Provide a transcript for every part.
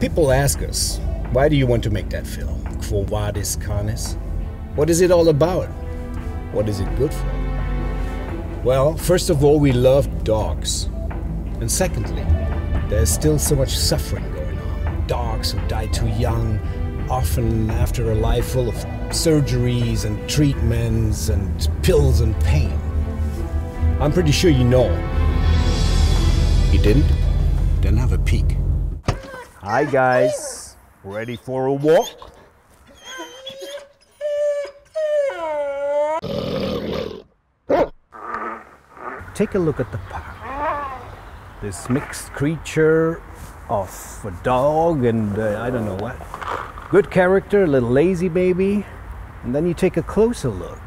People ask us, why do you want to make that film? Quo Vadis Canis? What is it all about? What is it good for? Well, first of all, we love dogs. And secondly, there's still so much suffering going on. Dogs who die too young, often after a life full of surgeries and treatments and pills and pain. I'm pretty sure you know. You didn't? Then have a peek. Hi guys, ready for a walk? Take a look at the park. This mixed creature of a dog and I don't know what. Good character, little lazy baby. And then you take a closer look.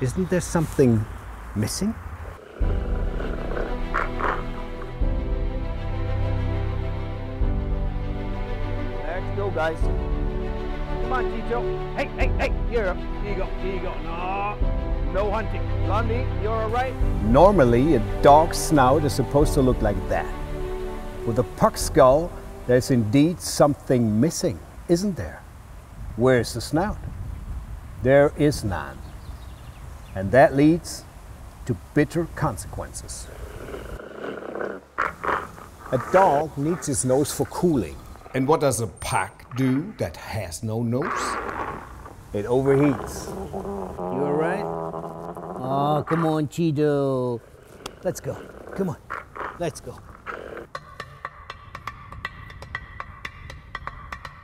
Isn't there something missing? Guys. Come on, Chicho. Hey, hey, hey, here up. Here you go, here you go. No hunting. Zombie, you're all right? Normally, a dog's snout is supposed to look like that. With a puck skull, there's indeed something missing, isn't there? Where's the snout? There is none. And that leads to bitter consequences. A dog needs his nose for cooling. And what does a puck do that has no nose? It overheats. You all right? Oh, come on, Chido. Let's go. Come on. Let's go.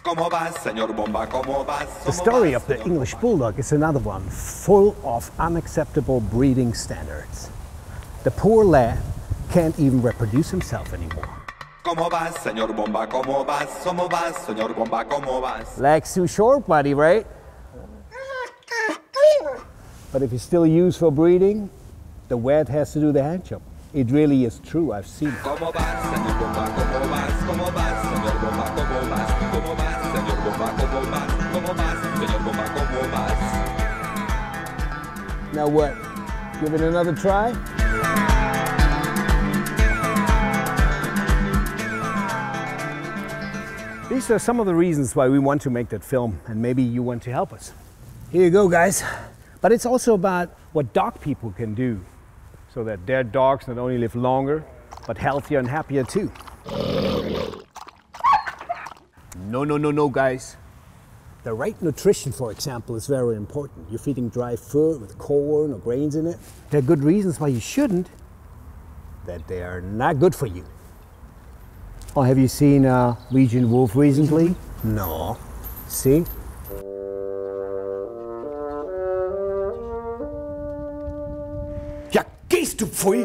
The story of the English bulldog is another one, full of unacceptable breeding standards. The poor lad can't even reproduce himself anymore. Legs too short, buddy, right? But if you still use for breeding, the wet has to do the hand job. It really is true, I've seen it. Now what? Give it another try? These are some of the reasons why we want to make that film, and maybe you want to help us. Here you go, guys. But it's also about what dog people can do, so that their dogs not only live longer, but healthier and happier too. No, guys. The right nutrition, for example, is very important. You're feeding dry food with corn or grains in it. There are good reasons why you shouldn't, that they are not good for you. Oh, have you seen Regenwolf recently? No. See? Ja, gehst du, Pfui!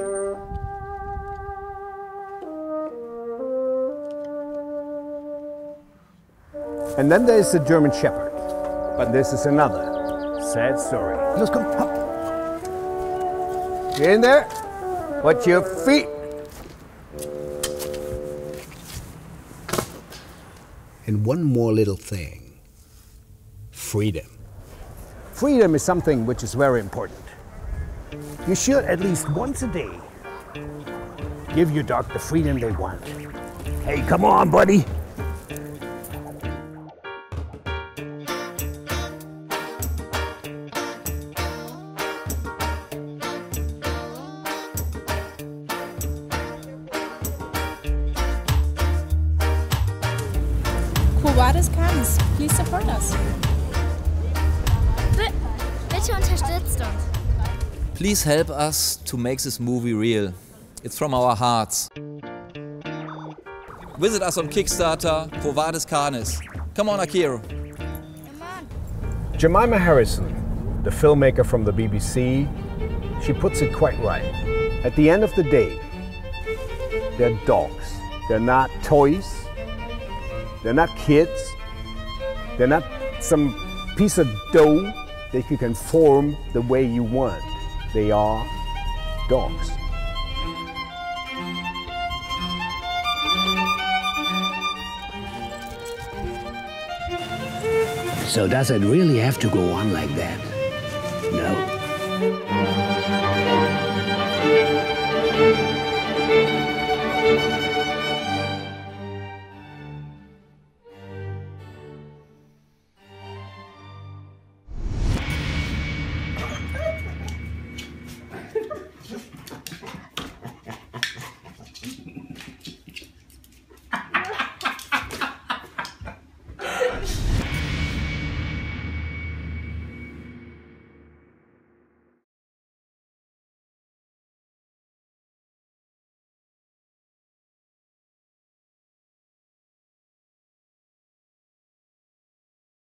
And then there is the German Shepherd. But this is another sad story. Let's go. Hop. Get in there. Watch your feet. And one more little thing, freedom. Freedom is something which is very important. You should at least once a day give your dog the freedom they want. Hey, come on, buddy. Vadis Canis, please support us. Bitte unterstützt uns. Please help us to make this movie real. It's from our hearts. Visit us on Kickstarter, Quo Vadis Canis. Come on, Akira. Come on. Jemima Harrison, the filmmaker from the BBC, she puts it quite right. At the end of the day, they're dogs. They're not toys. They're not kids, they're not some piece of dough that you can form the way you want. They are dogs. So does it really have to go on like that?